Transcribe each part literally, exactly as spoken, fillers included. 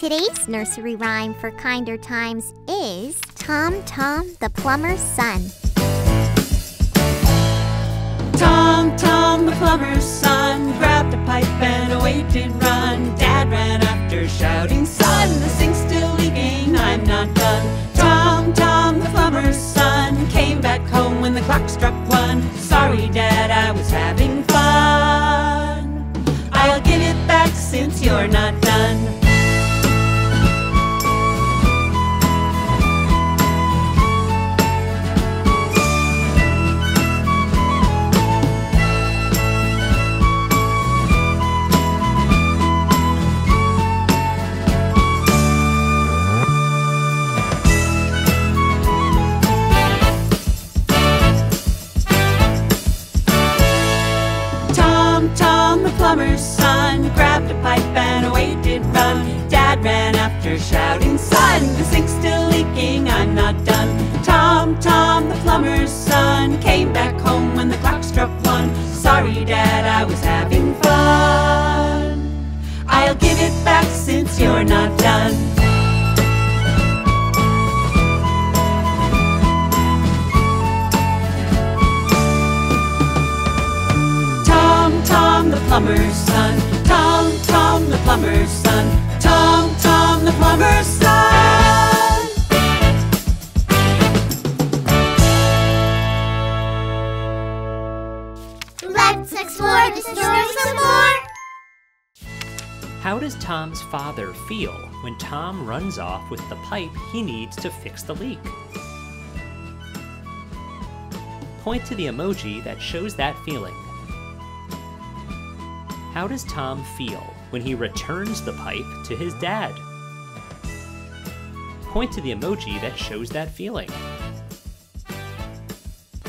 Today's nursery rhyme for kinder times is Tom, Tom, the plumber's son. Tom, Tom, the plumber's son, grabbed a pipe and away did run. Dad ran after shouting, son, the sink's still leaking, I'm not done. Tom, Tom, the plumber's son, came back home when the clock struck one. Sorry, Dad, I was having fun. I'll give it back since you're not done. Plumber's son grabbed a pipe and away did run. Dad ran after shouting, son, the sink's still leaking, I'm not done. Tom, Tom, the plumber's son, came back home when the clock struck one. Sorry, Dad, I was having fun. I'll give it back since you're not done. Tom, the plumber's son, Tom, Tom, the plumber's son, Tom, Tom, the plumber's son. Let's explore the story some more. How does Tom's father feel when Tom runs off with the pipe he needs to fix the leak? Point to the emoji that shows that feeling. How does Tom feel when he returns the pipe to his dad? Point to the emoji that shows that feeling.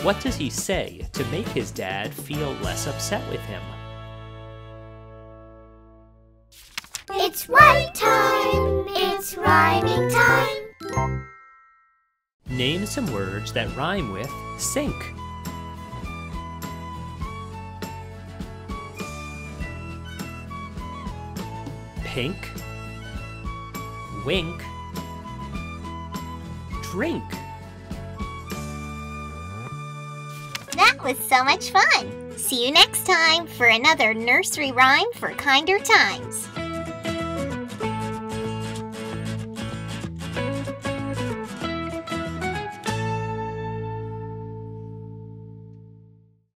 What does he say to make his dad feel less upset with him? It's rhyme time! It's rhyming time! Name some words that rhyme with sink. Pink, wink, drink. That was so much fun! See you next time for another nursery rhyme for kinder times.